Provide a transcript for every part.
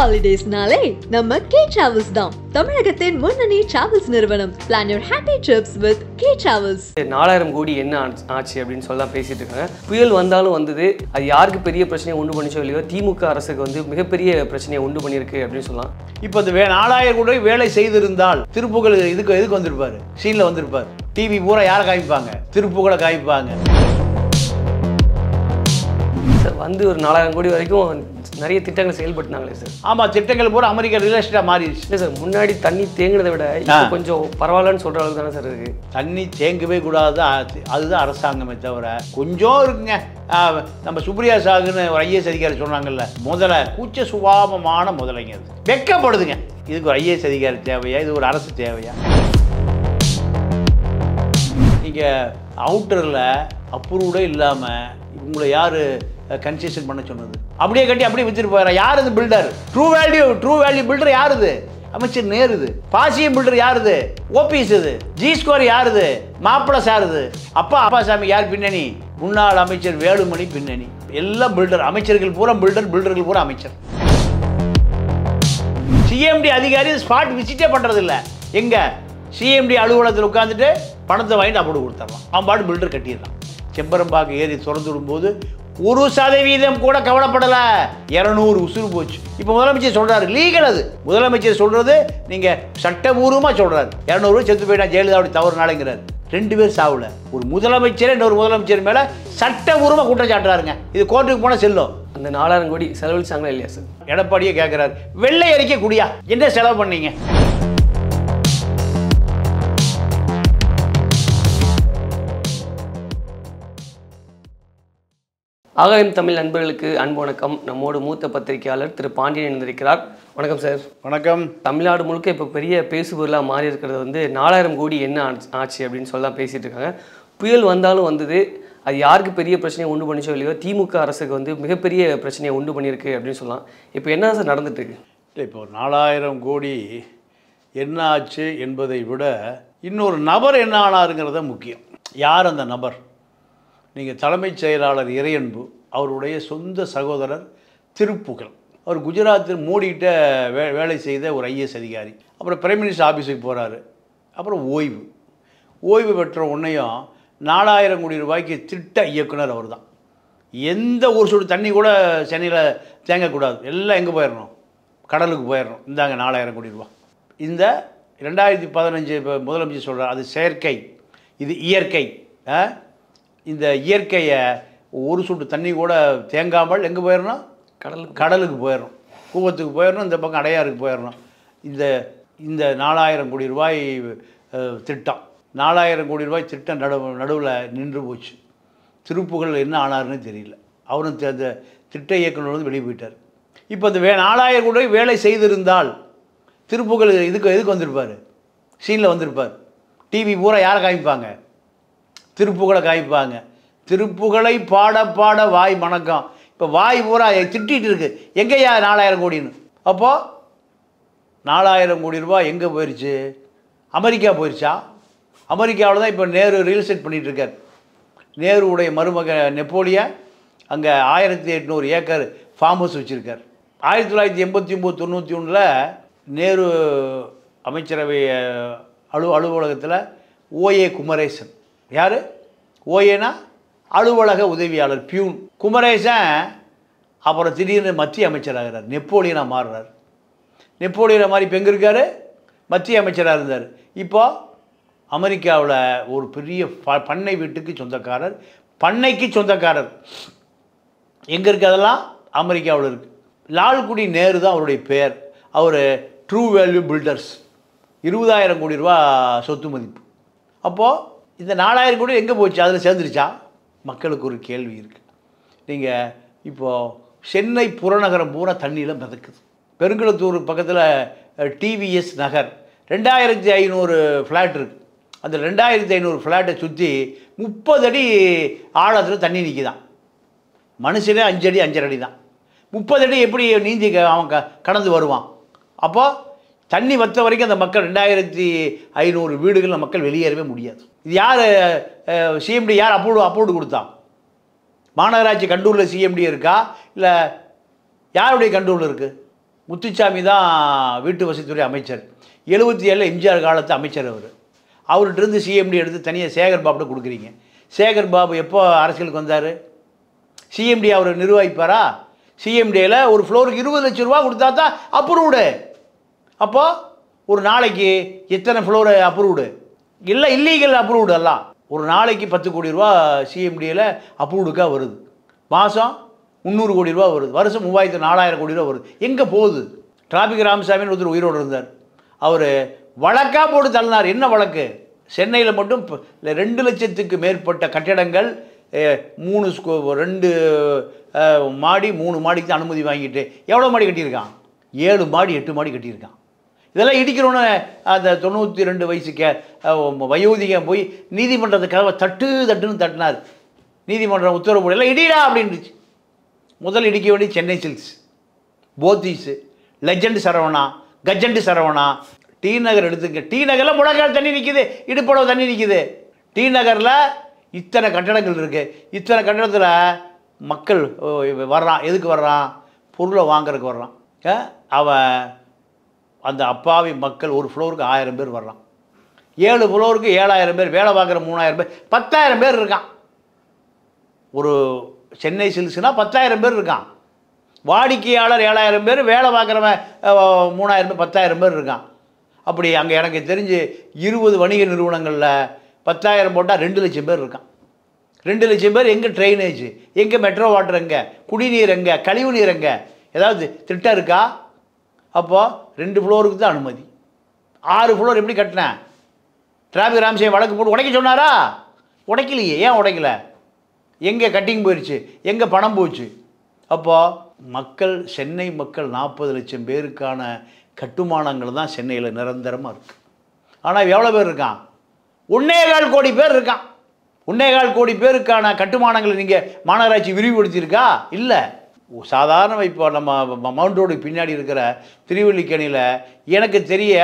Holidays Nale, Namma K-Travels Dam. Tamilagathin Munnani Travels Nirvanam. Plan your happy trips with K-Travels. 4000 கோடி என்ன ஆச்சு அப்படினு சொல்லலாம் பேசிட்டு இருக்காங்க. புயல் வந்தாலும் வந்தது அது யாருக்கு பெரிய பிரச்சனை உண்டு பண்ணிச்சோ இல்லையோ திமுக அரசுக்கு வந்து மிகப்பெரிய பிரச்சனை உண்டு பண்ணிருக்கு அப்படினு சொல்லலாம். இப்போ அது 4000 கோடி வேலை செய்திருந்தால் திருப்புகள் இதுக்கு வந்திருப்பாரு. சீன்ல வந்திருப்பாரு. டிவி பூரா யாரை காய்ப்பாங்க? திருப்புகளை காய்ப்பாங்க. வந்து ஒரு 4000 கோடி வரைக்கும் நிறைய திட்டங்கள் செயல்படுத்தினாங்களே சார். ஆமா, திட்டங்கள் போற அமெரிக்கா ரியல் எஸ்டேட்டா மாறிடுச்சு சார். முன்னாடி தண்ணி தேங்குறதை விட இப்போ கொஞ்சம் பரவாயில்லன்னு சொல்ற அளவுக்கு தானே சார் இருக்கு. தண்ணி தேங்கவே கூடாது, அதுதான் அரசாங்கமே தவிர கொஞ்சம் இருக்குங்க. நம்ம சுப்ரியா சாகுன்னு ஒரு ஐஏஎஸ் அதிகாரி சொன்னாங்கல்ல, முதல்ல கூச்ச சுபாவமான முதலைங்க அது வெக்கப்படுதுங்க. இதுக்கு ஒரு ஐஏஎஸ் அதிகாரி தேவையா? இது ஒரு அரசு தேவையா? நீங்க அவுட்டர்ல அப்ரூவ்டே இல்லாம உங்களை யாரு கன்செஷன் பண்ண சொன்னது? அப்படியே கட்டி அப்படியே வித்துட்டு போயிடற யார் இது பில்டர்? ட்ரூ வேல்யூ பில்டர் யாருது? அமைச்சர் நேருது. பாசியம் பில்டர் யாருது? ஓபிஎஸ். இது ஜி ஸ்கோர் யாருது? மாப்பிள சாருது. அப்பா சாமி யார் பின்னணி? முன்னாள் அமைச்சர் வேலுமணி பின்னணி. எல்லாம் பில்டர். அமைச்சர்கள் பூரா பில்டர், பில்டர்கள் பூரா அமைச்சர். சிஎம்டி அதிகாரி ஸ்பாட் விசிட்டே பண்றது இல்லை. எங்க சிஎம்டி அலுவலகத்தில் உட்காந்துட்டு பணத்தை வாங்கிட்டு அப்படி கொடுத்துடலாம். அவன் பாட்டு பில்டர் கட்டிடலாம். செம்பரம்பாக்கு ஏறி திறந்து விடும்போது 1% கூட கவலைப்படலை. 200 உசுறு போச்சு. இப்போ முதலமைச்சர் சொல்கிறாரு லீகல். அது முதலமைச்சர் சொல்கிறது நீங்கள் சட்டபூர்வமாக சொல்கிறாரு. 200 செத்து போயிட்டா ஜெயலலிதாவுடைய தவறுனாலங்கிறார். 2 பேர் சாவில் ஒரு முதலமைச்சர் இன்னொரு முதலமைச்சர் மேலே சட்டபூர்வமாக குற்றச்சாட்டுறாருங்க. இது கோர்ட்டுக்கு போனால் செல்லும். அந்த 4000 கோடி செலவழிச்சாங்களா இல்லையா சார்? எடப்பாடியே கேட்குறாரு, வெள்ளை அறிக்கை குடியா என்ன செலவு பண்ணீங்க? ஆகாயம் தமிழ் நண்பர்களுக்கு அன்பு வணக்கம். நம்மோடு மூத்த பத்திரிகையாளர் திரு பாண்டியன் இணைந்திருக்கிறார். வணக்கம் சார். வணக்கம். தமிழ்நாடு முழுக்க இப்போ பெரிய பேசுபொருளாக மாறி இருக்கிறது வந்து 4000 கோடி என்ன ஆச்சு அப்படின்னு சொல்லலாம் பேசிகிட்டு இருக்காங்க. புயல் வந்தாலும் வந்தது அது யாருக்கு பெரிய பிரச்சனையை உண்டு பண்ணிச்சோ இல்லையோ திமுக அரசுக்கு வந்து மிகப்பெரிய பிரச்சனையை உண்டு பண்ணியிருக்கு அப்படின்னு சொல்லலாம். இப்போ என்ன சார் நடந்துட்டுருக்கு? இல்லை, இப்போ 4000 கோடி என்ன ஆச்சு என்பதை விட இன்னொரு நபர் என்ன ஆனாருங்கிறத முக்கியம். யார் அந்த நபர்? நீங்கள் தலைமைச் செயலாளர் இறையன்பு அவருடைய சொந்த சகோதரர் திருப்புகழ். அவர் குஜராத்தில் மோடிகிட்ட வேலை செய்த ஒரு ஐஏஎஸ் அதிகாரி. அப்புறம் பிரைம் மினிஸ்டர் ஆஃபீஸுக்கு போகிறாரு. அப்புறம் ஓய்வு பெற்ற உடனேயும் 4000 கோடி ரூபாய்க்கு திட்ட இயக்குனர் அவர் தான். எந்த ஒரு சொட்டு தண்ணி கூட சென்னையில் தேங்கக்கூடாது, எல்லாம் எங்கே போயிடணும்? கடலுக்கு போயிடணும். இந்தாங்க 4000 கோடி ரூபா. இந்த 2015 இப்போ முதலமைச்சர் சொல்கிறார் அது செயற்கை, இது இயற்கை. இந்த இயற்கையை ஒரு சொட்டு தண்ணி கூட தேங்காமல் எங்கே போயிடணும்? கடலுக்கு போயிடணும். கூவத்துக்கு போயிடணும். இந்த பக்கம் அடையாருக்கு போயிடணும். இந்த 4000 கோடி ரூபாய் திட்டம் 4000 கோடி ரூபாய் திட்டம் நடுவில் நின்று போச்சு. திருப்புகள் என்ன ஆனாருன்னு தெரியல. அவரும் அந்த திட்ட இயக்குனர் வந்து வெளியே போயிட்டார். இப்போ அந்த 4000 கோடி வேலை செய்திருந்தால் திருப்புகள் இதுக்கு வந்திருப்பார். சீனில் வந்திருப்பார். டிவி பூரா யாரை காமிப்பாங்க? திருப்புகளை காய்ப்பாங்க. திருப்புகளை பாட பாட வாய் மணக்கம். இப்போ வாய் பூரா திட்டிகிட்டு இருக்குது, எங்கேயா 4000 கோடின்னு. அப்போது 4000 கோடி ரூபா எங்கே போயிடுச்சு? அமெரிக்கா போயிடுச்சா? அமெரிக்காவில் தான் இப்போ நேரு ரியல் எஸ்டேட் பண்ணிகிட்ருக்கார். நேருடைய மருமக நெப்போலியன் அங்கே 1800 ஏக்கர் ஃபார்ம் ஹவுஸ் வச்சுருக்கார். 1989-91 நேரு அமைச்சரவை அலுவலகத்தில் ஓஏ குமரேசன். யார் ஓஏனா? அலுவலக உதவியாளர், பியூன். குமரேசன் அப்புறம் திடீர்னு மத்திய அமைச்சராகிறார். நெப்போலியனாக மாறுறார். நெப்போலியனை மாதிரி இப்போ எங்கே இருக்கார்? மத்திய அமைச்சராக இருந்தார். இப்போது அமெரிக்காவில் ஒரு பெரிய பண்ணை வீட்டுக்கு சொந்தக்காரர், பண்ணைக்கு சொந்தக்காரர். எங்கே இருக்குது? அதெல்லாம் அமெரிக்காவில் இருக்குது. லால்குடி நேரு தான் அவருடைய பேர். அவர் ட்ரூ வேல்யூ பில்டர்ஸ். 20000 கோடி ரூபா சொத்து மதிப்பு. அப்போது இந்த 4000 கோடி எங்கே போச்சு? அதில் சேர்ந்துருச்சா? மக்களுக்கு ஒரு கேள்வி இருக்குது. நீங்கள் இப்போது சென்னை புறநகரம் பூரா தண்ணியில் மிதக்குது. பெருங்குளத்தூர் பக்கத்தில் டிவிஎஸ் நகர் 2500 ஃப்ளாட் இருக்குது. அந்த 2500 ஃப்ளாட்டை சுற்றி 30 அடி ஆழத்தில் தண்ணி நிற்கிதான். மனுஷனே 5 அடி 5.5 அடி தான். 30 அடி எப்படி நீந்தி அவன் கடந்து வருவான்? அப்போது தண்ணி வற்ற வரைக்கும் அந்த மக்கள் 2500 வீடுகளில் மக்கள் வெளியேறவே முடியாது. இது யார் சிஎம்டி? யார் அப்ரூவ்டு கொடுத்தா? மாநகராட்சி கண்டூரில் சிஎம்டி இருக்கா? இல்லை யாருடைய கண்டூரில் இருக்குது? முத்துசாமி தான் வீட்டு வசதித்துறை அமைச்சர் 77 எம்ஜிஆர் காலத்து அமைச்சர் அவர் அவர்கிட்ட இருந்து சிஎம்டி எடுத்து தனியாக சேகர் பாபுட்ட கொடுக்குறீங்க சேகர் பாபு எப்போ அரசியலுக்கு வந்தார் சிஎம்டி அவர் நிர்வாகிப்பாரா சிஎம்டியில் ஒரு ஃப்ளோருக்கு 20 லட்சம் ரூபா கொடுத்தா தான் அப்ரூவ்டு அப்போ ஒரு நாளைக்கு எத்தனை ஃப்ளோர் அப்ரூவ்டு இல்லை இல்லீகல் அப்ரூவ்டு எல்லாம் ஒரு நாளைக்கு 10 கோடி ரூபா சிஎம்டியில் அப்ரூவ்டுக்காக வருது மாதம் 300 கோடி ரூபா வருது வருஷம் 3000-4000 கோடி ரூபா வருது எங்கே போகுது டிராபிக் ராமசாமின்னு ஒருத்தர் உயிரோடு இருந்தார் அவர் வழக்காக போட்டு தள்ளினார் என்ன வழக்கு சென்னையில் மட்டும் 2 லட்சத்துக்கு மேற்பட்ட கட்டிடங்கள் 2 மாடி 3 மாடிக்கு தான் அனுமதி வாங்கிட்டு எவ்வளோ மாடி கட்டியிருக்கான் 7 மாடி 8 மாடி கட்டியிருக்கான் இதெல்லாம் இடிக்கிறோன்னு அந்த 92 வயசு வயோதிகம் போய் நீதிமன்றத்துக்காக தட்டுன்னு தட்டினார் நீதிமன்றம் உத்தரவு எல்லாம் இடிடா அப்படின்னுச்சு முதல் இடிக்க வேண்டிய சென்னை சில்க்ஸ் போத்தீஸு லெஜண்ட் சரவணா கஜண்ட் சரவணா டி நகர் எடுத்துங்க டி நகரில் முழங்கால் தண்ணி நிற்கிது இடுப்பளவு தண்ணி நிற்கிது டி நகரில் இத்தனை கட்டடங்கள் இருக்குது இத்தனை கட்டடத்தில் மக்கள் வர்றான் எதுக்கு வர்றான் பொருளை வாங்குறதுக்கு வர்றான் அவன் அந்த அப்பாவி மக்கள் ஒரு ஃப்ளோருக்கு 1000 பேர் வர்றான் 7 ஃப்ளோருக்கு 7000 பேர் வேலை பார்க்குற 3000 பேர் 10000 பேர் இருக்கான் ஒரு சென்னை சில்க்ஸ்னா 10000 பேர் இருக்கான் வாடிக்கையாளர் 7000 பேர் வேலை பார்க்குறவன் 3000 பேர் 10000 பேர் இருக்கான் அப்படி அங்கே எனக்கு தெரிஞ்சு 20 வணிக நிறுவனங்களில் 10000 போட்டால் 2 லட்சம் பேர் இருக்கான் 2 லட்சம் பேர் எங்கே ட்ரைனேஜ் எங்கே மெட்ரோ வாட்டர் எங்கே குடிநீர் எங்கே கழிவு நீர் எங்கே ஏதாவது திட்டம் இருக்கா அப்போது 2 ஃப்ளோருக்கு தான் அனுமதி 6 ஃப்ளோர் எப்படி கட்டினேன் டிராபிக் ராமசாமி வழக்கு போட்டு உடைக்க சொன்னாரா உடைக்கலையே ஏன் உடைக்கலை எங்கே கட்டிங் போயிடுச்சு எங்கே பணம் போச்சு அப்போது மக்கள் சென்னை மக்கள் 40 லட்சம் பேருக்கான கட்டுமானங்கள் தான் சென்னையில் நிரந்தரமாக இருக்குது ஆனால் எவ்வளோ பேர் இருக்கான் 1.25 கோடி பேர் இருக்கான் 1.25 கோடி பேருக்கான கட்டுமானங்களை நீங்கள் மாநகராட்சி விரிவுபடுத்தியிருக்கா இல்லை சாதாரண இப்போ நம்ம மவுண்ட் ரோடு பின்னாடி இருக்கிற திருவல்லிக்கேணியில் எனக்கு தெரிய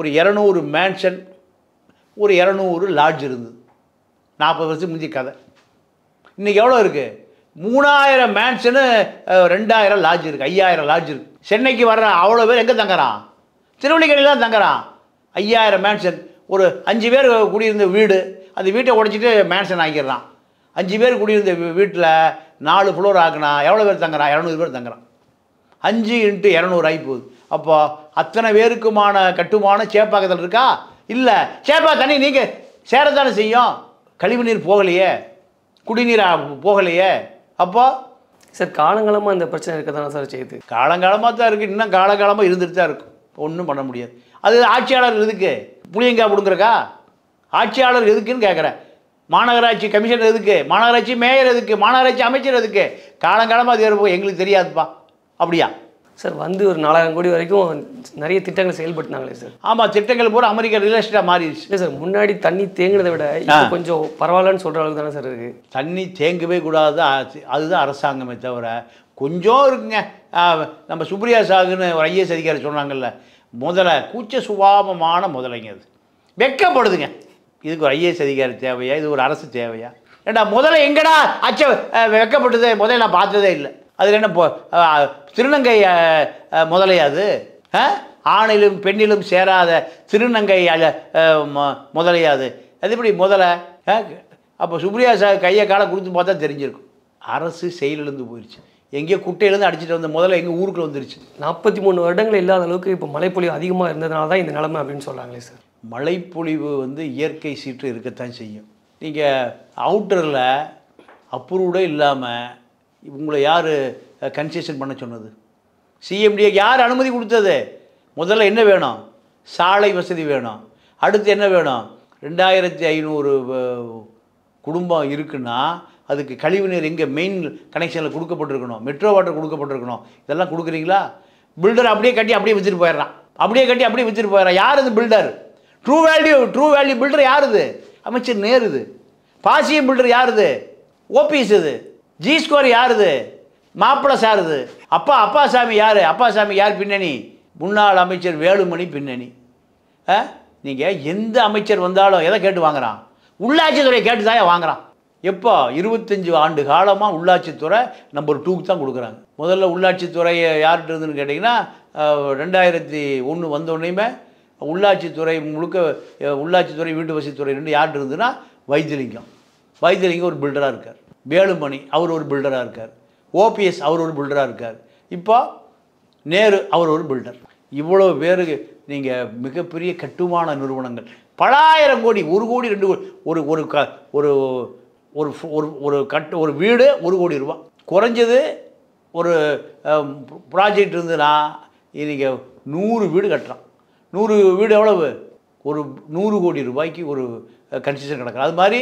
ஒரு 200 மேன்ஷன் ஒரு 200 லாட்ஜ் இருந்தது 40 வருஷத்துக்கு முந்தைய கதை இன்றைக்கி எவ்வளோ இருக்குது 3000 மேன்ஷனு 2000 லாட்ஜ் இருக்குது 5000 லாட்ஜ் இருக்குது சென்னைக்கு வர்ற அவ்வளோ பேர் எங்கே தங்குறான் திருவல்லிக்கேணியில் தான் தங்குறான் 5000 மேன்ஷன் ஒரு 5 பேர் குடியிருந்த வீடு அந்த வீட்டை உடைச்சிட்டு மேன்ஷன் ஆக்கிடுறான் 5 பேர் குடியிருந்த வீட்டில் 4 ஃப்ளோர் ஆக்குனா எவ்வளோ பேர் தங்குறான் 200 பேர் தங்குறான் 5 × 200 ஆகி போகுது அப்போ அத்தனை பேருக்குமான கட்டுமானம் சேப்பாக்கத்தில் இருக்கா இல்லை சேப்பா தண்ணி நீங்கள் சேரத்தானே செய்யும் கழிவு நீர் போகலையே குடிநீராக போகலையே அப்போ சார் காலங்காலமாக இந்த பிரச்சனை இருக்க தானே சார் செய்யுது காலங்காலமாக தான் இருக்குது இன்னும் காலங்காலமாக இருந்துட்டு தான் இருக்கும் ஒன்றும் பண்ண முடியாது அது ஆட்சியாளர் எதுக்கு புளியங்காய் கொடுக்குறக்கா ஆட்சியாளர் எதுக்குன்னு கேட்குறேன் மாநகராட்சி கமிஷனர் எதுக்கு மாநகராட்சி மேயர் எதுக்கு மாநகராட்சி அமைச்சர் எதுக்கு காலங்காலமாக அது இருப்போம் எங்களுக்கு தெரியாதுப்பா அப்படியா சார் வந்து ஒரு 4000 கோடி வரைக்கும் நிறைய திட்டங்கள் செயல்படுத்தினாங்களே சார் ஆமாம் திட்டங்கள் பூரா அமெரிக்கா ரியல் எஸ்டேட்டாக மாறிடுச்சு இல்லை சார் முன்னாடி தண்ணி தேங்குறதை விட கொஞ்சம் பரவாயில்லன்னு சொல்கிற அளவுக்கு தானே சார் இருக்குது தண்ணி தேங்கவே கூடாது அதுதான் அரசாங்கமே தவிர கொஞ்சம் இருக்குங்க நம்ம சுப்ரியா சாகுன்னு ஒரு ஐஏஎஸ் அதிகாரி சொன்னாங்கல்ல முதலை கூச்ச சுபாவமான முதலைங்க அது வெக்கப்படுதுங்க இதுக்கு ஒரு ஐஏஎஸ் அதிகாரி தேவையா இது ஒரு அரசு தேவையா ஏன்னா முதல்ல எங்கடா அச்ச வெக்கப்பட்டதே முதல்ல நான் பார்த்ததே இல்லை அதில் என்ன திருநங்கை முதலையாது ஆணிலும் பெண்ணிலும் சேராத திருநங்கை முதலையாது அது இப்படி முதலை அப்போ சுப்ரியா சார் கையை காலை கொடுத்து பார்த்தா தெரிஞ்சிருக்கும் அரசு செயலிழந்து போயிடுச்சு எங்கேயோ குட்டையிலேருந்து அடிச்சுட்டு வந்த முதல்ல எங்கள் ஊருக்குள்ள வந்துருச்சு 43 வருடங்கள் இல்லாத அளவுக்கு இப்போ மழைப்பொழிவு அதிகமாக இருந்ததுனால தான் இந்த நிலைமை அப்படின்னு சொல்கிறாங்களே சார் மழைப்பொழிவு இயற்கை சீற்று இருக்கத்தான் செய்யும் நீங்கள் அவுட்டரில் அப்ரூவ்டே இல்லாமல் உங்களை யார் கன்செஷன் பண்ண சொன்னது சிஎம்டிஏக்கு யார் அனுமதி கொடுத்தது முதல்ல என்ன வேணும் சாலை வசதி வேணும் அடுத்து என்ன வேணும் 2500 குடும்பம் இருக்குன்னா அதுக்கு கழிவு நீர் எங்கே மெயின் கனெக்ஷனில் கொடுக்கப்பட்டிருக்கணும் மெட்ரோ வாட்டர் கொடுக்கப்பட்டிருக்கணும் இதெல்லாம் கொடுக்குறீங்களா பில்டர் அப்படியே கட்டி அப்படியே விற்றுட்டு போயிடுறான் யார் அது பில்டர் ட்ரூ வேல்யூ பில்டர் யாருது அமைச்சர் நேருது பாசியம் பில்டர் யாருது ஓபிஎஸ் இது ஜி ஸ்கோர் யாருது மாப்பிள்ளை சாருது அப்பாசாமி யார் பின்னணி முன்னாள் அமைச்சர் வேலுமணி பின்னணி நீங்கள் எந்த அமைச்சர் வந்தாலும் எதை கேட்டு வாங்குகிறான் உள்ளாட்சித்துறையை கேட்டு தான் வாங்குகிறான் எப்போ 25 ஆண்டு காலமாக உள்ளாட்சித்துறை நம்பர் 2க்கு தான் கொடுக்குறாங்க முதல்ல உள்ளாட்சித்துறையை யார்கிட்ட இருந்துன்னு கேட்டிங்கன்னா 2001 வந்தோனேமே உள்ளாட்சி துறை முழுக்க உள்ளாட்சி துறை வீட்டு வசதி துறை ரெண்டு யார் இருந்துனா வைத்தியலிங்கம் வைத்தியலிங்கம் ஒரு பில்டரா இருக்கார் வேலுமணி அவர் ஒரு பில்டரா இருக்கார் ஓபிஎஸ் அவர் ஒரு பில்டரா இருக்கார் இப்போ நேரு அவர் ஒரு பில்டர் இவ்ளோ பேருக்கு நீங்க மிகப்பெரிய கட்டுமான நிறுவனங்கள் பலாயிரம் கோடி 1 கோடி 2 கோடி ஒரு வீடு 1 கோடி ரூபாய் குறஞ்சது ஒரு ப்ராஜெக்ட் இருந்துனா நீங்க 100 வீடு கட்டலாம் 100 வீடு எவ்வளவு ஒரு 100 கோடி ரூபாய்க்கு ஒரு கன்ஸ்ட்ரக்ஷன் நடக்குது அது மாதிரி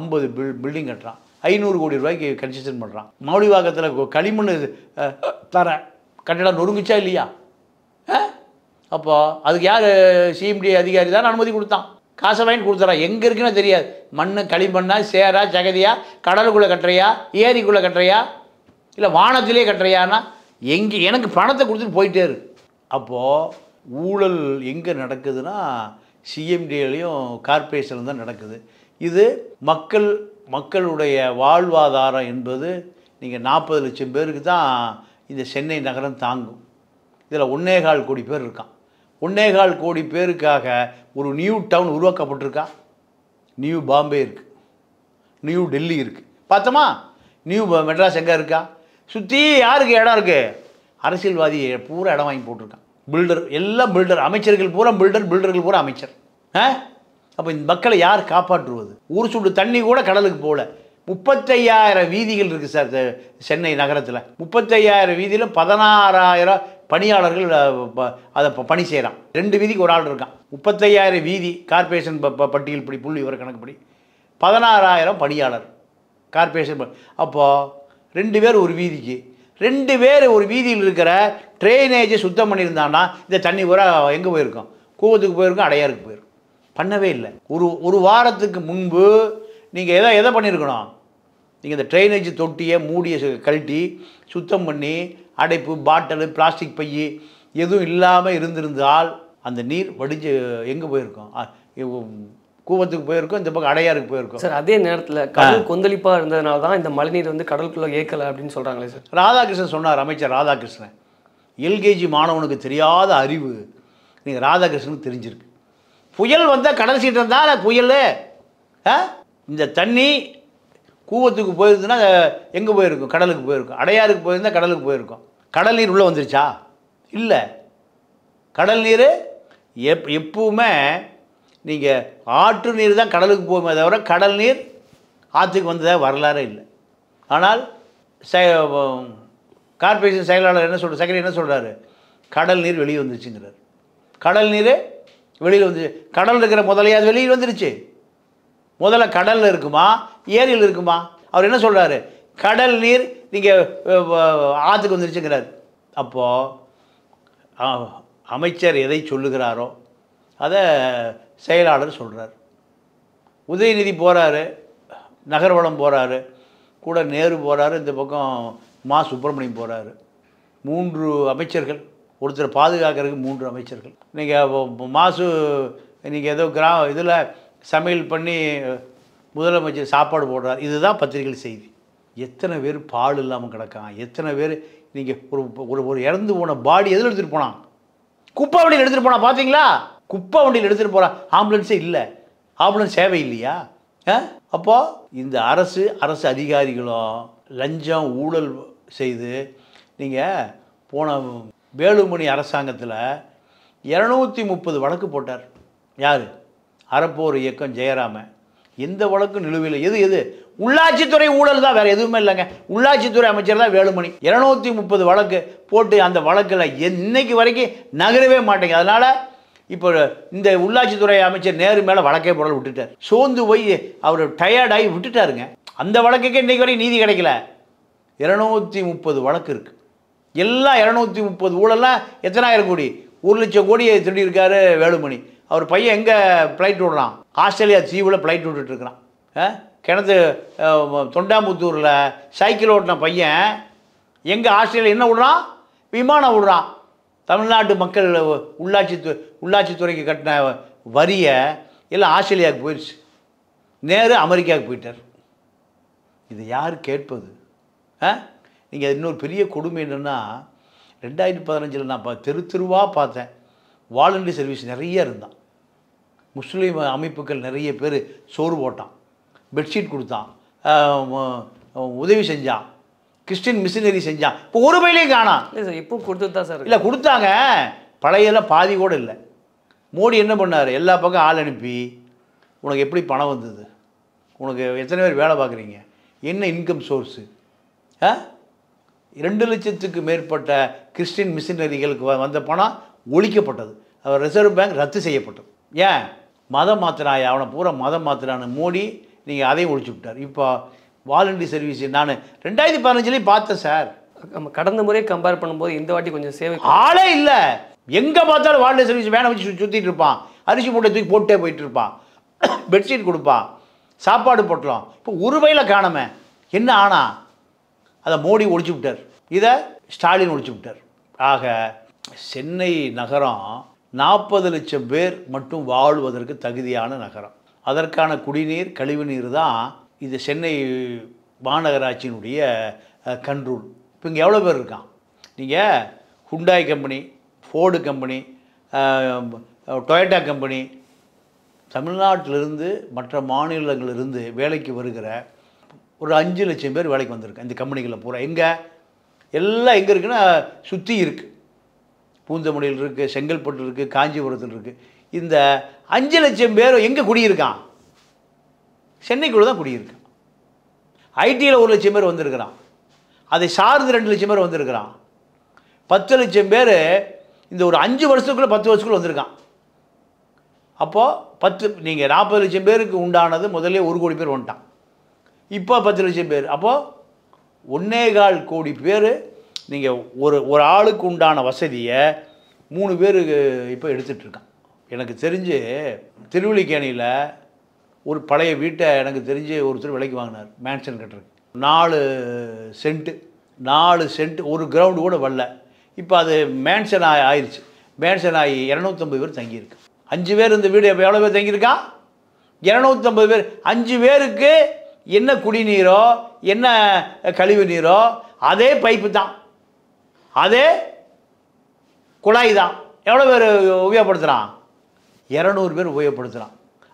50 பில்டிங் கட்டறான் 500 கோடி ரூபாய்க்கு கன்ஸ்ட்ரக்ஷன் பண்றான் மௌலிவாகத்துல களிமண் தர கட்டடம் நொறுங்குச்சா இல்லையா அப்போ அதுக்கு யார் சிஎம்டி அதிகாரி தான் அனுமதி கொடுத்தான் காசை வாங்கி கொடுத்தறா எங்க இருக்குன்னு தெரியாது மண்ணு களிமண்ணா சேரா சகதியா கடலுக்குள்ள கட்டறையா ஏரிக்குள்ள கட்டறையா இல்ல வானத்திலே கட்டறையானா எங்க எனக்கு பணத்தை கொடுத்துட்டு போயிட்டே இருக்கு அப்போ ஊழல் எங்க நடக்குதுனா சிஎம்டிலயும் கார்ப்பரேஷன்ல தான் நடக்குது இது மக்களுடைய வாழ்வாதாரம் என்பது நீங்க 40 லட்சம் பேருக்கு தான் இந்த சென்னை நகரம் தாங்கும் இதல 1.25 கோடி பேர் இருக்கான் 1.25 கோடி பேருக்காக ஒரு நியூ டவுன் உருவாக்கப்பட்டிருக்கா நியூ பாம்பே இருக்கு நியூ டெல்லி இருக்கு பார்த்தமா நியூ மெட்ராஸ் எங்க இருக்கா சுத்தி யாருக்கு இடம் இருக்கு அரசியல்வாதி பூரா இடம் வாங்கி போட்டுருக்கான் பில்டர் எல்லாம் பில்டர் அமைச்சர்கள் பூரா பில்டர் பில்டர்கள் பூரா அமைச்சர் அப்ப இந்த மக்களை யார் காப்பாற்றுவது ஊரு சுடு தண்ணி கூட கடலுக்கு போகல 35000 வீதிகள் இருக்கு சார் சென்னை நகரத்துல 35000 வீதியில 16000 பணியாளர்கள் அத பணி செய்றான் ரெண்டு வீதிக்கு ஒரு ஆள் இருக்கான் 35000 வீதி கார்ப்பரேஷன் பட்டியல் படி புள்ளி விவர கணக்குப்படி 16000 பணியாளர் கார்ப்பரேஷன் அப்போ ரெண்டு பேர் ஒரு வீதிக்கு ரெண்டு பேர் ஒரு வீதியில் இருக்கிற ட்ரைனேஜை சுத்தம் பண்ணியிருந்தானா இந்த தண்ணி பூரா எங்க போயிருக்கும் கூவத்துக்கு போயிருக்கும் அடையாருக்கு போயிருக்கும் பண்ணவே இல்லை ஒரு வாரத்துக்கு முன்பு நீங்க எதை பண்ணிருக்கணும் நீங்க இந்த ட்ரைனேஜ் தொட்டியை மூடிய கழட்டி சுத்தம் பண்ணி அடைப்பு பாட்டில் பிளாஸ்டிக் பை எதுவும் இல்லாம இருந்திருந்தால் அந்த நீர் வடிஞ்சு எங்க போயிருக்கும் கூவத்துக்கு போயிருக்கும் இந்த பக்கம் அடையாருக்கு போயிருக்கும் சார் அதே நேரத்தில் கடல் கொந்தளிப்பாக இருந்ததுனால தான் இந்த மழைநீர் கடலுக்குள்ளே ஏற்கலை அப்படின்னு சொல்கிறாங்களே சார் ராதாகிருஷ்ணன் சொன்னார் அமைச்சர் ராதாகிருஷ்ணன் எல்கேஜி மாணவனுக்கு தெரியாத அறிவு நீங்கள் ராதாகிருஷ்ணனுக்கு தெரிஞ்சிருக்கு புயல் வந்தால் கடல் சீற்றம் தான் புயல் இந்த தண்ணி கூவத்துக்கு போயிருந்துன்னா எங்கே போயிருக்கும் கடலுக்கு போயிருக்கும் அடையாருக்கு போயிருந்தால் கடலுக்கு போயிருக்கும் கடல் நீர் உள்ளே வந்துருச்சா இல்லை கடல் நீர் எப்பவுமே நீங்கள் ஆற்று நீர் தான் கடலுக்கு போகுமே தவிர கடல் நீர் ஆற்றுக்கு வந்ததாக வரலாறு இல்லை ஆனால் கார்ப்பரேஷன் செயலாளர் என்ன சொல்கிறார் செக்ரட்டரி என்ன சொல்கிறாரு கடல் நீர் வெளியே வந்துருச்சுங்கிறார் கடல் நீர் வெளியில் வந்து கடல் இருக்கிற முதலையாவது வெளியில் வந்துருச்சு முதல்ல கடலில் இருக்குமா ஏரியில் இருக்குமா அவர் என்ன சொல்கிறாரு கடல் நீர் நீங்கள் ஆற்றுக்கு வந்துருச்சுங்கிறார் அப்போது அமைச்சர் எதை சொல்லுகிறாரோ அதை செயலாளர் சொல்கிறார் உதயநிதி போகிறாரு நகர்வளம் போகிறாரு கூட நேரு போகிறாரு இந்த பக்கம் மா சுப்பிரமணியம் போகிறாரு 3 அமைச்சர்கள் ஒருத்தர் பாதுகாக்கிறதுக்கு 3 அமைச்சர்கள் நீங்கள் மாசு நீங்கள் ஏதோ இதில் சமையல் பண்ணி முதலமைச்சர் சாப்பாடு போடுறார் இதுதான் பத்திரிகை செய்தி எத்தனை பேர் பால் இல்லாமல் கிடக்கான் எத்தனை பேர் நீங்கள் ஒரு இறந்து போன பாடி எதில் எடுத்துகிட்டு போனான் குப்பை வண்டியில் எடுத்துகிட்டு போனான் பார்த்தீங்களா குப்பை வண்டியில் எடுத்துகிட்டு போகிறான் ஆம்புலன்ஸே இல்லை ஆம்புலன்ஸ் சேவை இல்லையா அப்போது இந்த அரசு அதிகாரிகளும் லஞ்சம் ஊழல் செய்து நீங்கள் போன வேலுமணி அரசாங்கத்தில் 230 வழக்கு போட்டார் யார் அறப்போர் இயக்கம் ஜெயராமன் எந்த வழக்கும் நிலுவையில் எது உள்ளாட்சித்துறை ஊழல் தான் வேறு எதுவுமே இல்லைங்க உள்ளாட்சித்துறை அமைச்சர் தான் வேலுமணி 230 வழக்கு போட்டு அந்த வழக்கில் இன்னைக்கு வரைக்கும் நகரவே மாட்டேங்க அதனால் இப்போ இந்த உள்ளாட்சித்துறை அமைச்சர் நேரு மேலே வழக்கே போடல விட்டுட்டார் சோர்ந்து போய் அவர் டயர்டாகி விட்டுட்டாருங்க அந்த வழக்குக்கு இன்றைக்கு வரைக்கும் நீதி கிடைக்கல 230 வழக்கு இருக்குது எல்லாம் 230 ஊழலாம் எத்தனாயிரம் கோடி 1 லட்சம் கோடியை திருடி இருக்காரு வேலுமணி அவர் பையன் எங்கே ஃப்ளைட் விடுறான் ஆஸ்திரேலியா தீவில் ஃப்ளைட் விட்டுட்டு இருக்கிறான் கிணத்து தொண்டாமுத்தூரில் சைக்கிள் ஓட்டின பையன் எங்கே ஆஸ்திரேலியா என்ன விடுறான் விமானம் விடுறான் தமிழ்நாட்டு மக்கள் உள்ளாட்சித்துறைக்கு கட்டின வரியை எல்லாம் ஆஸ்திரேலியாவுக்கு போயிடுச்சு நேரு அமெரிக்காவுக்கு போயிட்டார் இது யார் கேட்பது நீங்கள் இன்னொரு பெரிய கொடுமை என்னென்னா 2015 நான் தெருவா பார்த்தேன். வாலண்டரி சர்வீஸ் நிறைய இருந்தான். முஸ்லீம் அமைப்புகள் நிறைய பேர் சோறு போட்டான், பெட்ஷீட் கொடுத்தான், உதவி செஞ்சான், கிறிஸ்டியன் மிஷினரி செஞ்சான். இப்போ ஒரு பையிலே காணாம். இல்லை சார், இப்போ கொடுத்துதான் சார். இல்லை கொடுத்தாங்க, பழையெல்லாம் பாதி கூட இல்லை. மோடி என்ன பண்ணார், எல்லா பக்கம் ஆள் அனுப்பி உனக்கு எப்படி பணம் வந்தது, உனக்கு எத்தனை பேர் வேலை பார்க்குறீங்க, என்ன இன்கம் சோர்ஸு, 2 லட்சத்துக்கு மேற்பட்ட கிறிஸ்டின் மிஷினரிகளுக்கு வந்த பணம் ஒழிக்கப்பட்டது. அவர் ரிசர்வ் பேங்க் ரத்து செய்யப்பட்டது. ஏன் மதம் மாத்திராயா, அவனை பூரா மதம் மாத்திரான்னு மோடி நீங்கள் அதையும் ஒழிச்சு விட்டார். இப்போ வாலண்டரி சர்வீஸ் நான் 2015லேயும் பார்த்தேன் சார். நம்ம கடந்த முறையை கம்பேர் பண்ணும்போது இந்த வாட்டி கொஞ்சம் சேவை ஆளே இல்லை. எங்கே பார்த்தாலும் வாலண்டரி சர்வீஸ் வேணை வச்சு சுற்றிட்டு இருப்பான், அரிசி மூட்டை தூக்கி போட்டே போயிட்டு இருப்பான், பெட்ஷீட் கொடுப்பான், சாப்பாடு போட்டலாம். இப்போ ஒரு வயலில் காணாமே என்ன ஆனா, அதை மோடி ஒழிச்சு விட்டார், இதை ஸ்டாலின் ஒழிச்சு விட்டார். ஆக சென்னை நகரம் 40 லட்சம் பேர் மட்டும் வாழ்வதற்கு தகுதியான நகரம். அதற்கான குடிநீர் கழிவுநீர் தான் இது சென்னை மாநகராட்சியினுடைய கண்ட்ரோல். இப்போ இங்கே எவ்வளோ பேர் இருக்கான், நீங்கள் Hyundai company, Ford company, Toyota company, தமிழ்நாட்டிலிருந்து மற்ற மாநிலங்களிலிருந்து வேலைக்கு வருகிற ஒரு 5 லட்சம் பேர் வேலைக்கு வந்திருக்கு. இந்த கம்பெனிகளில் பூரா எங்கே எல்லாம் எங்கே இருக்குன்னா சுற்றி இருக்குது, பூந்தமல்லியில் இருக்குது, செங்கல்பட்டு இருக்குது, காஞ்சிபுரத்தில் இருக்குது. இந்த 5 லட்சம் பேர் எங்கே குடியிருக்கான், சென்னைக்குள்ளே தான் குடியிருக்கான். ஐடியில் 1 லட்சம் பேர் வந்திருக்கிறான், அதை சார்ந்து 2 லட்சம் பேர் வந்திருக்கிறான். 10 லட்சம் பேர் இந்த ஒரு 5 வருஷத்துக்குள்ளே 10 வருஷத்துக்குள்ளே வந்திருக்கான். அப்போது நீங்கள் 40 லட்சம் பேருக்கு உண்டானது முதல்ல 1 கோடி பேர் வந்துட்டான், இப்போ 10 லட்சம் பேர். அப்போது 1.25 கோடி பேர் நீங்கள் ஒரு ஆளுக்கு உண்டான வசதியை 3 பேர் இப்போ எடுத்துகிட்ருக்கான். எனக்கு தெரிஞ்சு திருவல்லிக்கேணியில் ஒரு பழைய வீட்டை எனக்கு தெரிஞ்சு ஒருத்தர் விலைக்கு வாங்கினார், மேன்ஷன் கட்டுறதுக்கு 4 சென்ட் 1 கிரவுண்டு கூட வரல. இப்போ அது மேன்ஷன் ஆயிடுச்சு. மேன்ஷன் ஆகி 250 பேர் தங்கியிருக்கு. 5 பேர் இந்த வீடு எவ்வளோ பேர் தங்கியிருக்கா, 250 பேர். 5 பேருக்கு என்ன குடிநீரோ என்ன கழிவு நீரோ அதே பைப்பு தான், அதே குழாய் தான். எவ்வளோ பேர் உபயோகப்படுத்துகிறான், 200 பேர் உபயோகப்படுத்துகிறான்.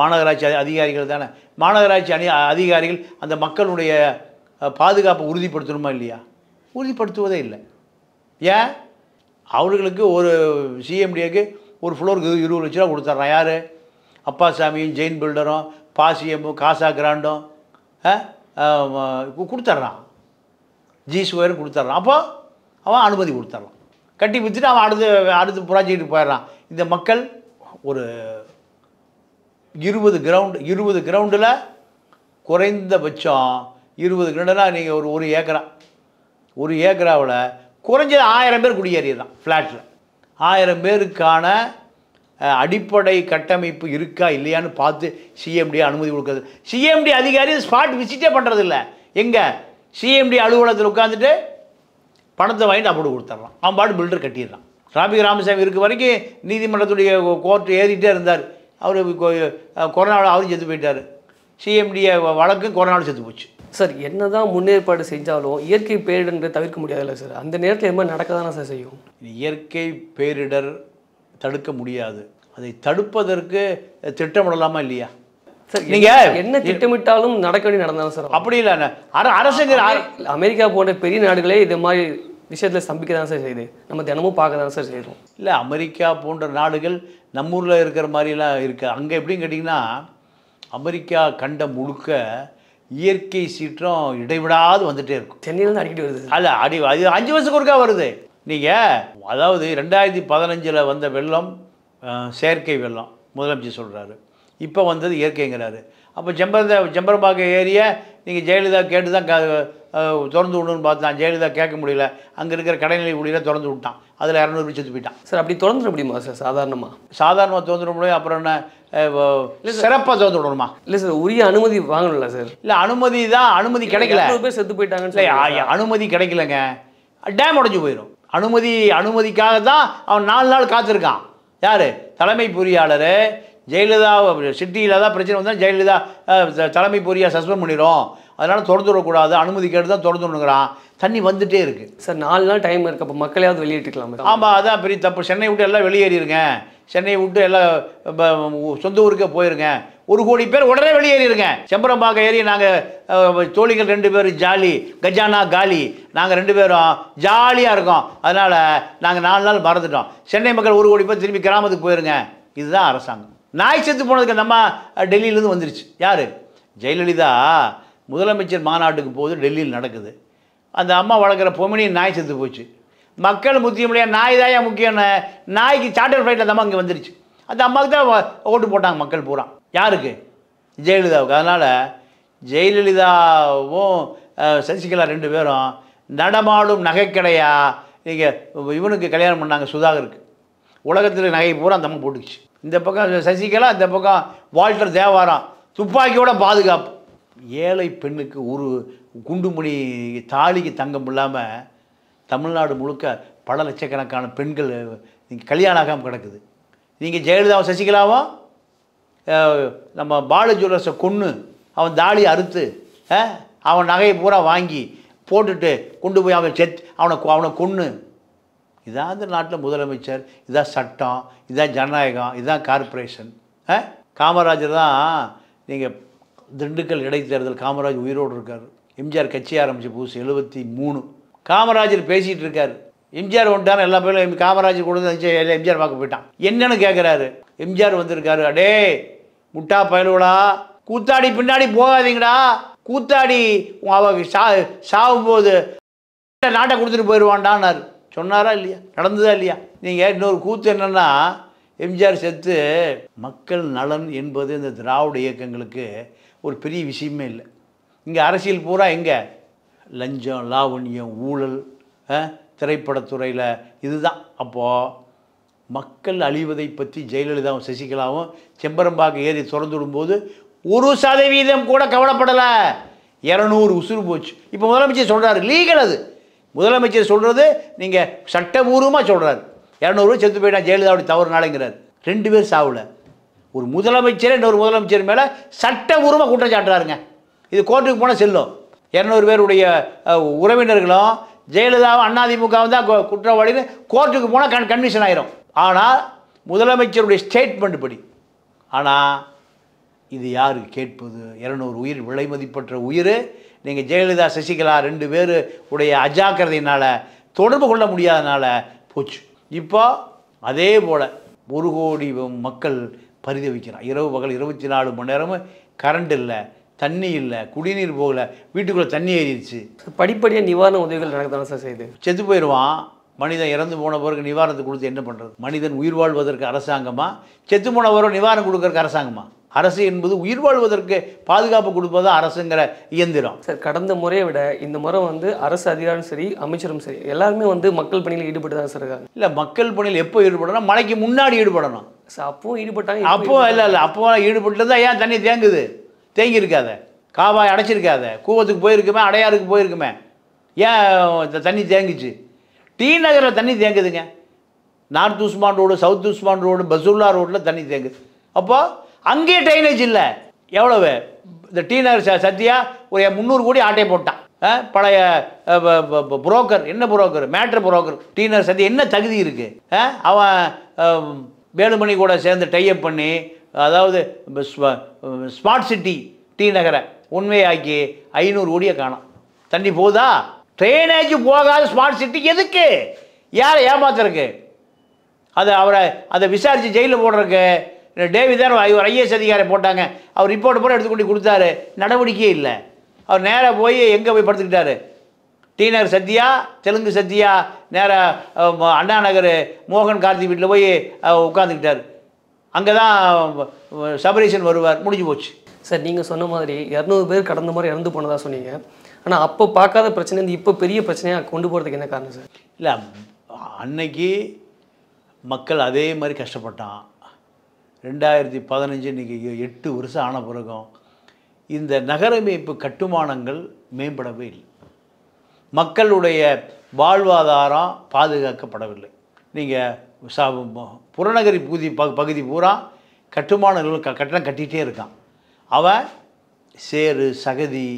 மாநகராட்சி அதிகாரிகள் தானே. மாநகராட்சி அதிகாரிகள் அந்த மக்களுடைய பாதுகாப்பை உறுதிப்படுத்தணுமா இல்லையா, உறுதிப்படுத்துவதே இல்லை. ஏன் அவர்களுக்கு ஒரு சிஎம்டிஏக்கு ஒரு ஃப்ளோருக்கு 20 லட்ச ரூபா கொடுத்துட்றான். யார், அப்பாசாமியும் ஜெயின் பில்டரும் பாசியமும் காசா கிராண்டும் கொடுத்துட்றான், ஜி ஸ்கொயரும் கொடுத்துட்றான். அப்போ அவன் அனுமதி கொடுத்துட்றான், கட்டி விற்றுட்டு அவன் அடுத்த ப்ராஜெக்ட்டுக்கு போயிடுறான். இந்த மக்கள் ஒரு 20 கிரவுண்டில் குறைந்தபட்சம் 20 கிரவுண்டில் நீங்கள் ஒரு ஏக்கராவில் குறைஞ்சது 1000 பேர் குடியேறிடுறான் ஃப்ளாட்டில். 1000 பேருக்கான அடிப்படை கட்டமைப்பு இருக்கா இல்லையான்னு பார்த்து சிஎம்டி அனுமதி கொடுக்குறது. சிஎம்டி அதிகாரி ஸ்பாட் விசிட்டே பண்ணுறதில்ல. எங்கே சிஎம்டி அலுவலகத்தில் உட்காந்துட்டு பணத்தை வாங்கிட்டு அப்படி கொடுத்துட்றான், அவன் பாட்டு பில்டர் கட்டிடுறான். ராபி ராமசாமி இருக்க வரைக்கும் நீதிமன்றத்துடைய கோர்ட்டு ஏறிக்கிட்டே இருந்தார். அவர் கொரோனாவில் அவரும் செத்து போயிட்டார், சிஎம்டியை வழக்கும் கொரோனாவில் செத்து போச்சு. சார் என்ன தான் முன்னேற்பாடு செஞ்சாலும் இயற்கை பேரிடர் தவிர்க்க முடியாதுல்ல சார், அந்த நேரத்தில் என்ன நடக்க தானே சார் செய்யும். இயற்கை பேரிடர் தடுக்க முடியாது, அதை தடுப்பதற்கு திட்டமிடலாமா இல்லையா சார். நீங்கள் என்ன திட்டமிட்டாலும் நடக்க வேண்டிய நடந்தாலும் சார் அப்படி இல்லை. அரசுங்கிற அமெரிக்கா போன்ற பெரிய நாடுகளே இது மாதிரி விஷயத்தில் ஸ்தம்பிக்க தான் சார் செய்யுது. நம்ம தினமும் பார்க்க தான் சார் செய்கிறோம். இல்லை அமெரிக்கா போன்ற நாடுகள் நம்மூரில் இருக்கிற மாதிரிலாம் இருக்குது. அங்கே எப்படின்னு கேட்டிங்கன்னா அமெரிக்கா கண்ட முழுக்க இயற்கை சீற்றம் இடைவிடாது வந்துகிட்டே இருக்கும். சென்னையிலேருந்து அடிக்கடி வருது. அல்ல அடி அது 5 வருஷத்துக்கு ஒருக்கா வருது. நீங்கள் அதாவது 2015 வந்த வெள்ளம் செயற்கை வெள்ளம் முதலமைச்சர் சொல்கிறாரு. இப்போ வந்தது இயற்கைங்கிறாரு. அப்போ ஜம்பரம்பாக்கம் ஏரியை நீங்கள் ஜெயலலிதா கேட்டு தான் திறந்து விடணும்னு பார்த்தான். ஜெயலலிதா கேட்க முடியல. அங்கே இருக்கிற கடைநிலை ஊழியில் திறந்து விட்டான். அதில் 200 பேர் செத்து போயிட்டான். சார் அப்படி திறந்துட முடியுமா சார்? சாதாரணமாக திறந்துட முடியும். அப்புறம் என்ன சிறப்பாக திறந்து விடணுமா? இல்லை சார் உரிய அனுமதி வாங்கணும்ல சார்? இல்லை அனுமதி தான். அனுமதி கிடைக்கல. 200 பேர் செத்து போயிட்டாங்க. அனுமதி கிடைக்கலங்க. டேம் உடஞ்சி போயிடும். அனுமதிக்காக தான் அவன் 4 நாள் காத்திருக்கான். யார்? தலைமை பொறியாளர் ஜெயலலிதா. சிட்டியில் தான் பிரச்சனை வந்தால் ஜெயலலிதா தலைமை பொறியா சஸ்பெண்ட் பண்ணிடும். அதனால் திறந்து விடக்கூடாது. அனுமதி கேட்டு தான் திறந்து விடணுங்கிறான். தண்ணி வந்துகிட்டே இருக்குது. சார் 4 நாள் டைம் இருக்குது. அப்போ மக்களையாவது வெளியேற்றிக்கலாம். ஆமாம் அதான் பெரிய தப்பு. சென்னை விட்டு எல்லாம் வெளியேறிடுங்க. சென்னை விட்டு எல்லாம் சொந்த ஊருக்கே போயிருங்க. 1 கோடி பேர் உடனே வெளியேறிடுங்க. செம்பரம்பாக்கம் ஏறி நாங்கள் தோழிகள் 2 பேர் ஜாலி. கஜானா காலி. நாங்கள் 2 பேரும் ஜாலியாக இருக்கோம். அதனால் நாங்கள் 4 நாள் மறந்துட்டோம். சென்னை மக்கள் 1 கோடி பேர் திரும்பி கிராமத்துக்கு போயிருங்க. இதுதான் அரசாங்கம். நாய் செத்து போனதுக்கு நம்ம டெல்லியிலேருந்து வந்துருச்சு. யார்? ஜெயலலிதா முதலமைச்சர் மாநாட்டுக்கு போது டெல்லியில் நடக்குது. அந்த அம்மா வளர்க்குற பொமினி நாய் செத்து போச்சு. மக்கள் முக்கியம் இல்லையா? நாய் தாயா முக்கியம். நாய்க்கு சார்ட்டர் ஃப்ளைட்டில் தான் இங்கே வந்துருச்சு. அந்த அம்மாவுக்கு தான் ஓட்டு போட்டாங்க மக்கள் பூரா. யாருக்கு? ஜெயலலிதாவுக்கு. அதனால் ஜெயலலிதாவும் சசிகலா 2 பேரும் நடமாடும் நகைக்கடையாக நீங்கள் இவனுக்கு கல்யாணம் பண்ணாங்க சுதாகருக்கு. உலகத்தில் நகை பூரா அந்த அம்மா போட்டுக்குச்சு. இந்த பக்கம் சசிகலா, இந்த பக்கம் வால்டர் தேவாரம். துப்பாக்கியோட பாதுகாப்பு. ஏழை பெண்ணுக்கு ஒரு குண்டுமணி தாலிக்கு தங்கம் இல்லாமல் தமிழ்நாடு முழுக்க பல லட்சக்கணக்கான பெண்கள் கல்யாணம் ஆகாமல் கிடக்குது. நீங்கள் ஜெயலலிதாவும் சசிகலாவும் நம்ம பாலஜுவலர்ஸை கொன்று அவன் தாலி அறுத்து அவன் நகையை பூரா வாங்கி போட்டுட்டு கொண்டு போய் அவன் அவனை கொன்று. இதான் அந்த நாட்டில் முதலமைச்சர். இதான் சட்டம். இதான் ஜனநாயகம். இதுதான் கார்பரேஷன். காமராஜர் தான். நீங்கள் திண்டுக்கல் இடைத்தேர்தல் காமராஜ் உயிரோடு இருக்கார். எம்ஜிஆர் கட்சி ஆரம்பித்த புதுசு 73. காமராஜர் பேசிகிட்டு இருக்கார். எம்ஜிஆர் வந்துட்டார். எல்லா பேரும் காமராஜர் கூட எம்ஜிஆர் பார்க்க போயிட்டான். என்னன்னு கேட்குறாரு. எம்ஜிஆர் வந்திருக்காரு. அடே முட்டா பயலுவலா, கூத்தாடி பின்னாடி போகாதீங்கடா. கூத்தாடி அவ சாகும்போது நாட்டை கொடுத்துட்டு போயிடுவான்டான்னாரு. சொன்னாரா இல்லையா? நடந்ததா இல்லையா? நீங்கள் இன்னொரு கூத்து என்னென்னா எம்ஜிஆர் செத்து மக்கள் நலன் என்பது இந்த திராவிட இயக்கங்களுக்கு ஒரு பெரிய விஷயமே இல்லை. இங்கே அரசியல் பூரா எங்கே லஞ்சம், லாவண்யம், ஊழல், திரைப்படத்துறையில் இதுதான். அப்போது மக்கள் அழிவதை பற்றி ஜெயலலிதாவும் சசிகலாவும் செம்பரம்பாக்கம் ஏறி திறந்து விடும்போது 1% கூட கவலைப்படலை. 200 உசுறு போச்சு. இப்போ முதலமைச்சர் சொல்கிறாரு லீகல். அது முதலமைச்சர் சொல்கிறது. நீங்கள் சட்டபூர்வமாக சொல்கிறார். 200 செத்து போயிட்டா ஜெயலலிதாவுடைய தவறுனாலங்கிறார். 2 பேர் சாவில். ஒரு முதலமைச்சரே இன்னொரு முதலமைச்சர் மேலே சட்டபூர்வமாக குற்றச்சாட்டுறாருங்க. இது கோர்ட்டுக்கு போனால் செல்லும். 200 பேருடைய உறவினர்களும் ஜெயலலிதாவும் அதிமுகவும் தான் குற்றவாளின்னு கோர்ட்டுக்கு போனால் கன்விஷன் ஆயிரும். ஆனால் முதலமைச்சருடைய ஸ்டேட்மெண்ட் படி. ஆனால் இது யாருக்கு கேட்பது? 200 உயிர் விலை மதிப்பற்ற உயிர். நீங்கள் ஜெயலலிதா சசிகலா 2 பேர் உடைய அஜாக்கிரதையினால் தொடர்பு கொள்ள முடியாதனால போச்சு. இப்போ அதே போல் 1 கோடி மக்கள் பரிதவிக்கிறான். இரவு பகல் 24 மணி நேரமும் கரண்ட் இல்லை, தண்ணி இல்லை, குடிநீர் போகல, வீட்டுக்குள்ளே தண்ணி ஏறிடுச்சு. படிப்படியாக நிவாரண உதவிகள் நடக்கத்தான சார் செய்யுது. செத்து போயிடுவான் மனிதன். இறந்து போன பிறகு நிவாரணத்தை கொடுத்து என்ன பண்ணுறது? மனிதன் உயிர் வாழ்வதற்கு அரசாங்கமா? செத்து போன பிறகு நிவாரணம் கொடுக்கறதுக்கு அரசாங்கமா? அரசு என்பது உயிர் வாழ்வதற்கு பாதுகாப்பு கொடுப்பது தான் அரசுங்கிற இயந்திரம் சார். கடந்த முறையை விட இந்த முறை அரசு அதிகாரம் சரி, அமைச்சரும் சரி, எல்லாருமே மக்கள் பணியில் ஈடுபட்டு தான் சார் இருக்காங்க. இல்லை மக்கள் பணியில் எப்போ ஈடுபடணும்? மழைக்கு முன்னாடி ஈடுபடணும். அப்பவும் ஈடுபட்டாங்க. அப்போது இல்லை அப்போ ஈடுபட்டு தான். ஏன் தண்ணி தேங்குது? தேங்கி இருக்காத, காவாய் அடைச்சிருக்காத, கூவத்துக்கு போயிருக்குமே, அடையாருக்கு போயிருக்குமே. ஏன் தண்ணி தேங்குச்சு? டி நகரில் தண்ணி தேங்குதுங்க. North Usman road, south Usman road, Fazullah ரோட்டில் தண்ணி தேங்குது. அப்போது அங்கேயே ட்ரைனேஜ் இல்லை. எவ்வளவு இந்த டி நகர் சத்தியா ஒரு 300 கோடி ஆட்டையை போட்டான். பழைய புரோக்கர். என்ன broker? Matter broker. T Nagar Sathya என்ன தகுதி இருக்குது? அவன் வேலுமணி கூட சேர்ந்து டைஅப் பண்ணி அதாவது ஸ்மார்ட் சிட்டி டி நகரை உண்மையாக்கி 500 கோடியை காணும். தண்ணி போதா? Train age போகாத ஸ்மார்ட் சிட்டி எதுக்கு யாரை ஏமாத்துறக்கு அது அவரை அதை விசாரிச்சு ஜெயில போடுறக்கு டேவிட் தான் ஒரு ஐஏஎஸ் அதிகாரி போட்டாங்க அவர் ரிப்போர்ட் போற எடுத்து கொண்டு கொடுத்தாரு நடவடிக்கை இல்ல அவர் நேரா போய் எங்க போய் படுத்துக்கிட்டாரு டீனர் சத்யா தெலுங்கு சத்யா நேரா அண்ணா நகர் மோகன் கார்த்தி வீட்ல போய் உட்கார்ந்துட்டாரு அங்க தான் சபரேஷன் வருவார் முடிஞ்சு போச்சு சார் நீங்க சொன்ன மாதிரி 200 பேர் கடந்த மாதிரி இறந்து போனதா சொன்னீங்க ஆனா அப்ப பார்க்காத பிரச்சனை இந்த இப்ப பெரிய பிரச்சனையா கொண்டு போறதுக்கு என்ன காரணம் சார் இல்ல அன்னைக்கு மக்கள் அதே மாதிரி கஷ்டப்பட்டான் 2015 இன்னைக்கு 8 வருஷம் ஆன பிறகும் இந்த நகரமேப்பு கட்டுமானங்கள் மேம்படவே இல்லை மக்களுடைய வாழ்வாதாரம் பாதுகாக்கப்படவில்லை நீங்க புறநகரி பகுதி பூரா கட்டுமானங்கள் கட்டணம் கட்டிட்டே இருக்கான் அவன் சேறு சகதி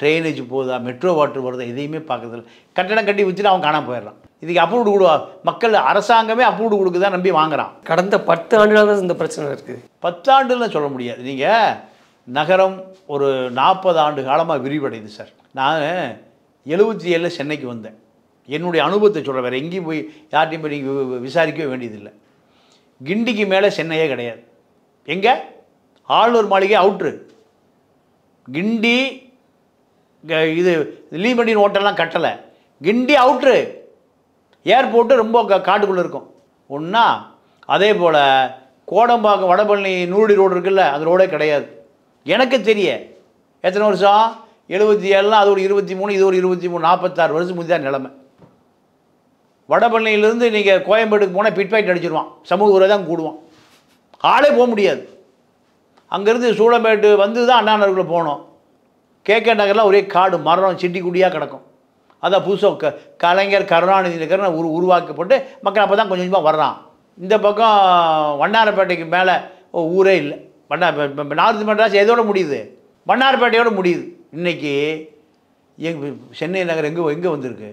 ட்ரெயினேஜ் போதா மெட்ரோ வாட்டர் வரதா எதையுமே பார்க்கறதில்ல கட்டணம் கட்டி வச்சுட்டு அவன் காணாம போயிடறான் இதுக்கு அப்ரூவ்டு கொடுவா மக்கள் அரசாங்கமே அப்ரூவ்டு கொடுக்குதான் நம்பி வாங்குறான் கடந்த 10 ஆண்டுகளாக இந்த பிரச்சனை இருக்குது 10 ஆண்டுன்னு சொல்ல முடியாது நீங்கள் நகரம் ஒரு 40 ஆண்டு காலமாக விரிவடையுது சார் நான் 77 சென்னைக்கு வந்தேன் என்னுடைய அனுபவத்தை சொல்கிறேன் வேறு எங்கேயும் போய் யார்ட்டையும் போய் நீங்கள் விசாரிக்கவே வேண்டியதில்லை கிண்டிக்கு மேலே சென்னையே கிடையாது எங்கே ஆளுநர் மாளிகை அவுட்ரு கிண்டி இது லீமண்டின் ஹோட்டல்லாம் கட்டலை கிண்டி அவுட்ரு ஏர்போர்ட்டு ரொம்ப காட்டுக்குள்ளே இருக்கும் ஒன்றா அதே போல் கோடம்பாக்கம் வடபழனி நூறு ரோடு இருக்குல்ல அந்த ரோடே கிடையாது எனக்கு தெரிய எத்தனை வருஷம் 77 அது ஒரு 23 இது ஒரு 23 46 வருஷம் முடிஞ்சால் நிலைமை வடபழனியிலேருந்து நீங்கள் கோயம்பேடுக்கு போனால் பிட்பாயிண்ட் அடிச்சிடுவான் சமூக ஊரை தான் கூடுவான் ஆளே போக முடியாது அங்கேருந்து சூளம்பேட்டு வந்து தான் அண்ணா நகருக்குள்ளே போகணும் கேகே நகர்லாம் ஒரே காடு மரம் சிட்டி குடியாக கிடக்கும் அதான் புதுசாக கலைஞர் கருணாநிதி நகர்னு உருவாக்கப்பட்டு மக்கள் அப்போ தான் கொஞ்சம் கொஞ்சமாக வர்றான் இந்த பக்கம் வண்ணாரப்பேட்டைக்கு மேலே ஊரே இல்லை நார்த்து மெட்ராஸ் எதோட முடியுது வண்ணாரப்பேட்டையோடு முடியுது இன்றைக்கி எங்கள் சென்னை நகர் எங்கே வந்திருக்கு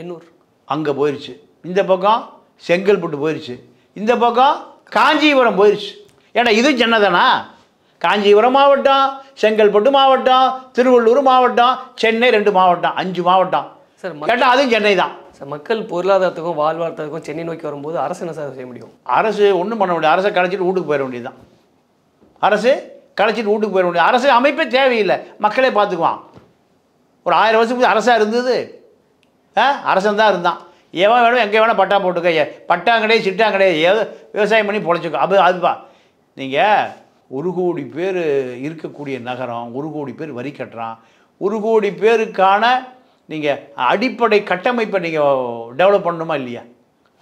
எண்ணூர் அங்கே போயிடுச்சு இந்த பக்கம் செங்கல்பட்டு போயிடுச்சு இந்த பக்கம் காஞ்சிபுரம் போயிடுச்சு ஏன்னா இது சென்னைதானா காஞ்சிபுரம் மாவட்டம் செங்கல்பட்டு மாவட்டம் திருவள்ளூர் மாவட்டம் சென்னை 2 மாவட்டம் 5 மாவட்டம் சார் கேட்டால் அதுவும் சென்னை தான் சார் மக்கள் பொருளாதாரத்துக்கும் வாழ்வாதாரத்துக்கும் சென்னை நோக்கி வரும்போது அரசு என்ன சார் செய்ய முடியும் அரசு ஒன்றும் பண்ண முடியாது அரசை கலைச்சிட்டு வீட்டுக்கு போயிட வேண்டியதுதான் அரசு கலைச்சிட்டு வீட்டுக்கு போயிட வேண்டியது அரசு அமைப்பே தேவையில்லை மக்களே பார்த்துக்குவான் ஒரு 1000 வருஷத்துக்கு அரசாக இருந்தது அரசன் தான் இருந்தான் எவன் வேணும் எங்கே வேணால் பட்டா போட்டுக்க பட்டா கிடையாது சிட்டா கிடையாது ஏதோ விவசாயம் பண்ணி பொழைச்சிக்கோ அப்போ அதுப்பா நீங்கள் 1 கோடி பேர் இருக்கக்கூடிய நகரம் 1 கோடி பேர் வரி கட்டுறான் 1 கோடி பேருக்கான நீங்கள் அடிப்படை கட்டமைப்பை நீங்கள் டெவலப் பண்ணணுமா இல்லையா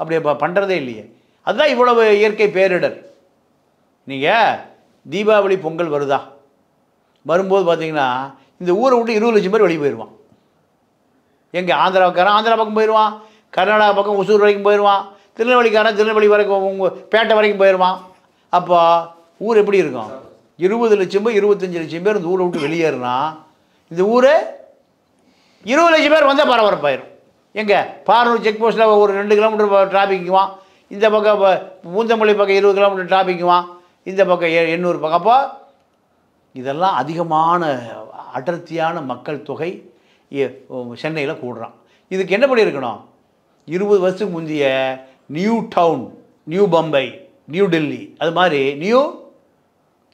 அப்படி பண்ணுறதே இல்லையே அதுதான் இவ்வளவு இயற்கை பேரிடர் நீங்கள் தீபாவளி பொங்கல் வருதா வரும்போது பார்த்தீங்கன்னா இந்த ஊரை விட்டு 20 லட்சம் பேர் வெளியே போயிடுவான் எங்கள் ஆந்திராவுக்காரன் ஆந்திரா பக்கம் போயிடுவான் கர்நாடகா பக்கம் ஒசூர் வரைக்கும் போயிடுவான் திருநெல்வேலிக்காரன் திருநெல்வேலி வரைக்கும் உங்கள் பேட்டை வரைக்கும் போயிடுவான் அப்போ ஊர் எப்படி இருக்கும் 20 லட்சம் பேர் 25 லட்சம் பேர் இந்த ஊரை விட்டு வெளியேறுனா இந்த ஊர் 20 லட்சம் பேர் வந்தால் பரபரப்பாயிரும் எங்கே பாரூர் செக் போஸ்ட்டில் ஒரு 2 கிலோமீட்டர் டிராஃபிக்குவான் இந்த பக்கம் பூந்தமல்லி பக்கம் 20 கிலோமீட்டர் டிராஃபிக்குவான் இந்த பக்கம் 800 பக்கம் அப்போ இதெல்லாம் அதிகமான அடர்த்தியான மக்கள் தொகை சென்னையில் கூடுறான் இதுக்கு என்ன பண்ணி இருக்கணும் 20 வருஷத்துக்கு முந்தைய new town new Bombay new Delhi அது மாதிரி நியூ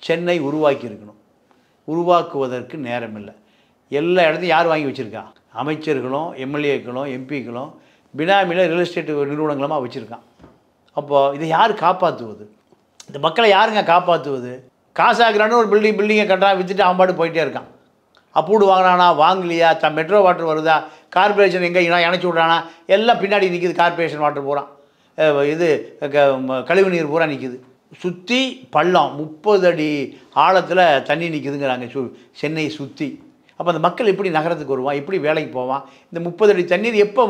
சென்னை உருவாக்கி இருக்கணும் உருவாக்குவதற்கு நேரம் இல்லை எல்லா இடத்தையும் யார் வாங்கி வச்சுருக்கா அமைச்சர்களும் எம்எல்ஏக்களும் எம்பிக்களும் பினாமியில் ரியல் எஸ்டேட் நிறுவனங்களுமாக வச்சுருக்கான் அப்போது இதை யார் காப்பாற்றுவது இந்த மக்களை யாருங்க காப்பாற்றுவது காசாக்குறான்னு ஒரு பில்டிங்கை கட்டுறான் விற்றுட்டு அவன்பாடு போயிட்டே இருக்கான் அப்பூடு வாங்கினானா வாங்கலையா தான் மெட்ரோ வாட்டர் வருதா கார்பரேஷன் எங்கே இணைச்சி விட்றானா எல்லாம் பின்னாடி நிற்கிது கார்பரேஷன் வாட்டர் பூரா இது கழிவு நீர் பூரா நிற்கிது சுற்றி பள்ளம் 30 அடி ஆழத்தில் தண்ணி நிற்கிதுங்கிறாங்க சென்னை சுற்றி அப்போ அந்த மக்கள் எப்படி நகரத்துக்கு வருவான் எப்படி வேலைக்கு போவான் இந்த 30 அடி தண்ணீர் எப்போ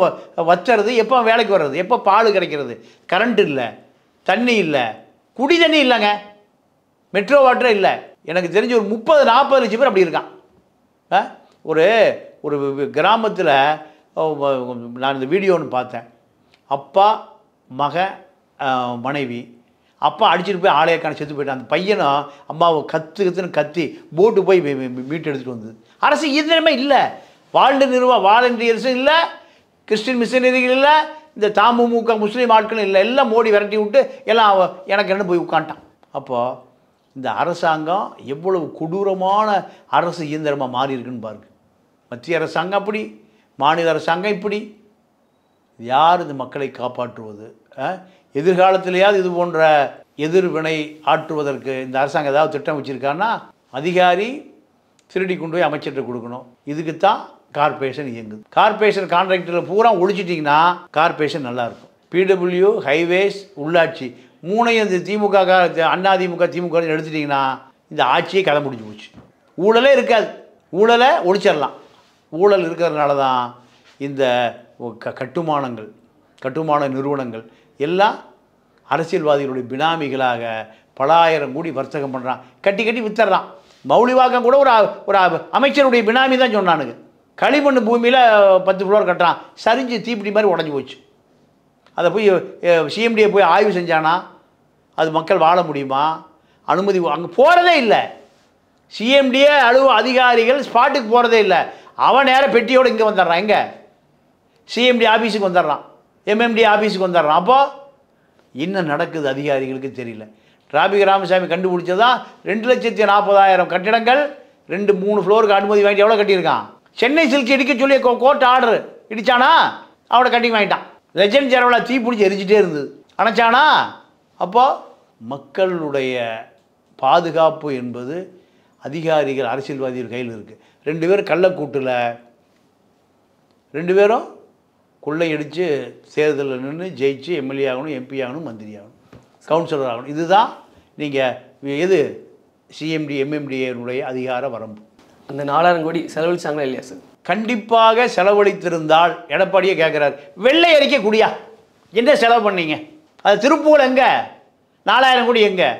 வச்சுறது எப்போ வேலைக்கு வர்றது எப்போ பால் கிடைக்கிறது கரண்ட் இல்லை தண்ணி இல்லை குடி தண்ணி இல்லைங்க மெட்ரோ வாட்டரே இல்லை எனக்கு தெரிஞ்சு ஒரு 30-40 லட்சம் பேர் அப்படி இருக்கான் ஒரு ஒரு கிராமத்தில் நான் இந்த வீடியோன்னு பார்த்தேன் அப்பா மகன் மனைவி அப்பா அடிச்சுட்டு போய் ஆலயக்கான செத்து போயிட்டான் அந்த பையனும் அம்மாவை கத்துன்னு கத்தி போட்டு போய் மீட்டு எடுத்துகிட்டு வந்தது அரசு ஈரமே இல்லை வாழ்ந்து நிறுவ வாலண்டியர்ஸும் இல்லை, கிறிஸ்டின் மிஷனரிகள் இல்லை, இந்த தாமுமுக முஸ்லீம் ஆட்களும் இல்லை, எல்லாம் மோடி விரட்டி விட்டு எல்லாம் எனக்கு என்ன போய் உட்காண்டான். அப்போது இந்த அரசாங்கம் எவ்வளவு கொடூரமான அரசு இயந்திரமாக மாறி இருக்குன்னு பாருங்க. மத்திய அரசாங்கம் அப்படி, மாநில அரசாங்கம் இப்படி. யார் இந்த மக்களை காப்பாற்றுவது? எதிர்காலத்திலேயாவது இது போன்ற எதிர்வினை ஆற்றுவதற்கு இந்த அரசாங்கம் ஏதாவது திட்டம் வச்சுருக்கான்னா அதிகாரி திருடி கொண்டு போய் அமைச்சர்கிட்ட கொடுக்கணும். இதுக்கு தான் கார்பரேஷன் இயங்குது. கார்பரேஷன் கான்ட்ராக்டில் பூரா ஒழிச்சிட்டிங்கன்னா கார்பரேஷன் நல்லாயிருக்கும். பிடபிள்யூ, ஹைவேஸ், உள்ளாட்சி மூணையும் இந்த திமுக அண்ணா திமுக திமுக எடுத்துட்டிங்கன்னா இந்த ஆட்சியை கதை முடிஞ்சு போச்சு. ஊழலே இருக்காது, ஊழலை ஒழிச்சிடலாம். ஊழல் இருக்கிறதுனால தான் இந்த கட்டுமானங்கள், கட்டுமான நிறுவனங்கள் எல்லாம் அரசியல்வாதிகளுடைய பினாமிகளாக பல ஆயிரம் கோடி வர்த்தகம் பண்ணுறான், கட்டி கட்டி வித்துடுறான். மௌலிவாக்கம் கூட ஒரு அமைச்சருடைய பினாமி தான் சொன்னானுங்க. களிமண் பூமியில் 10 ஃப்ளோர் கட்டுறான், சரிஞ்சு தீப்பிடி மாதிரி உடஞ்சி போச்சு. அதை போய் சிஎம்டியை போய் ஆய்வு செஞ்சானா அது மக்கள் வாழ முடியுமா? அனுமதி அங்கே போகிறதே இல்லை. சிஎம்டியே அலுவ அதிகாரிகள் ஸ்பாட்டுக்கு போகிறதே இல்லை. அவன் நேரம் பெட்டியோடு இங்கே வந்துடுறான், எங்கே சிஎம்டி ஆஃபீஸுக்கு வந்துடுறான், எம்எம்டி ஆஃபீஸுக்கு வந்துடுறான். அப்போது என்ன நடக்குது அதிகாரிகளுக்கு தெரியல. டிராபிக் ராமசாமி கண்டுபிடிச்சதான் 2,40,000 கட்டிடங்கள் 2-3 ஃப்ளோருக்கு அனுமதி வாங்கிட்டு எவ்வளோ கட்டியிருக்கான்? சென்னை சில்க் இடிக்க சொல்லி கோர்ட் ஆர்டர் இடித்தானா அவனை கட்டி வாங்கிட்டான். லெஜண்ட் ஜெரவலா தீ பிடிச்சி எரிஞ்சிட்டே இருந்தது, அணைச்சானா? அப்போது மக்களுடைய பாதுகாப்பு என்பது அதிகாரிகள் அரசியல்வாதிகள் கையில் இருக்குது. 2 பேரும் கள்ளக்கூட்டில் 2 பேரும் கொள்ளையடித்து தேர்தலில் நின்று ஜெயிச்சு எம்எல்ஏ ஆகணும், எம்பி ஆகணும், மந்திரி ஆகணும், கவுன்சிலர் ஆகணும். இதுதான் நீங்கள் சிஎம்டி எம்எம்டிஏனுடைய அதிகார வரம்பு. அந்த 4,000 கோடி செலவழிச்சாங்களா இல்லையா சார்? கண்டிப்பாக செலவழித்திருந்தால் எடப்பாடியே கேட்குறாரு, வெள்ளை அறிக்கை குடியா என்ன செலவு பண்ணீங்க? அது திருப்பூர் எங்கே 4,000 கோடி? எங்கே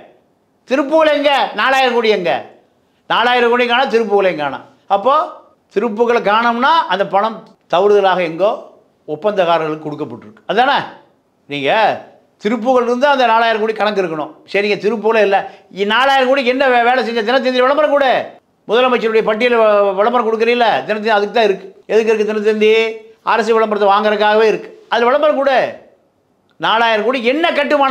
திருப்பூர்? எங்கே 4,000 கோடி? எங்கே 4,000 கோடி? காணா திருப்பூர் எங்கானா? அப்போது திருப்புகளை காணோம்னா அந்த பணம் தவறுதலாக எங்கோ ஒப்பந்தக்காரர்களுக்கு கொடுக்கப்பட்டிருக்கு, அதானே? நீங்கள் திருப்புகள் இருந்தால் அந்த 4,000 கோடி கணக்கு இருக்கணும். சரிங்க, திருப்பூரில் இல்லை 4,000 கோடிக்கு என்ன வேலை செஞ்ச தினத்தந்தி விளம்பரம் கூட முதலமைச்சருடைய பட்டியல் விளம்பரம் கொடுக்குறீங்கள தினத்தந்தி, அதுக்கு தான் இருக்குது. எதுக்கு இருக்குது தினத்தந்தி? அரசு விளம்பரத்தை வாங்குறதுக்காகவே இருக்குது. அது விளம்பரம் கூட 4,000 கோடி என்ன கட்டுமான?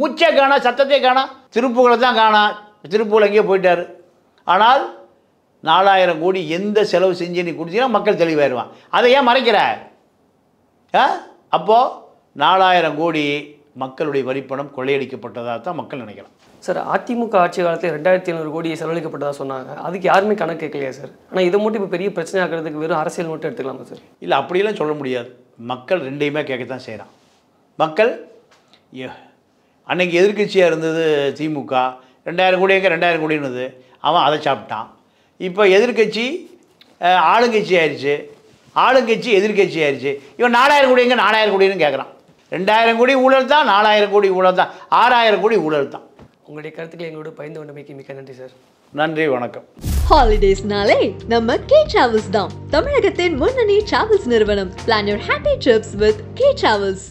மூச்சே காணா, சத்தத்தை காணா, திருப்புகளை தான் காணா. திருப்பூரில் எங்கேயோ போயிட்டார். ஆனால் 4,000 கோடி எந்த செலவு செஞ்சு நீ கொடுத்தீங்கன்னா மக்கள் தெளிவாயிடுவான். அதை ஏன் மறைக்கிற? அப்போது 4,000 கோடி மக்களுடைய வரிப்பணம் கொள்ளையடிக்கப்பட்டதாக தான் மக்கள் நினைக்கலாம். சார், அதிமுக ஆட்சி காலத்தில் 2,700 கோடி செலவழிக்கப்பட்டதாக சொன்னாங்க. அதுக்கு யாருமே கணக்கு கேட்கலையா சார்? ஆனால் இதை மட்டும் இப்போ பெரிய பிரச்சனை ஆகிறதுக்கு வெறும் அரசியல் மட்டும் எடுத்துக்கலாமா சார்? இல்லை, அப்படியெல்லாம் சொல்ல முடியாது. மக்கள் ரெண்டையுமே கேட்கத்தான் செய்கிறான். மக்கள் அன்னைக்கு எதிர்கட்சியாக இருந்தது திமுக, 2,000 கோடி எங்கே 2,000 கோடின்னுது, அவன் அதை சாப்பிட்டான். இப்போ எதிர்கட்சி ஆளுங்கட்சி ஆயிடுச்சு, ஆளுங்கட்சி எதிர்கட்சி ஆயிடுச்சு. இவன் 4,000 கோடி எங்கே 4,000 கோடின்னு கேட்குறான். 2,000 கோடி ஊழல் தான், 4,000 கோடி ஊழல் தான், 6,000 கோடி ஊழல் தான். உங்களுடைய கருத்துக்களை எங்களோட பயந்து கொண்டமைக்கு மிக்க நன்றி சார். நன்றி, வணக்கம். ஹாலிடேஸ்னாலே நம்ம கே டிராவல்ஸ் தான், தமிழகத்தின் முன்னணி டிராவல்ஸ் நிறுவனம். Plan your happy trips with K travels.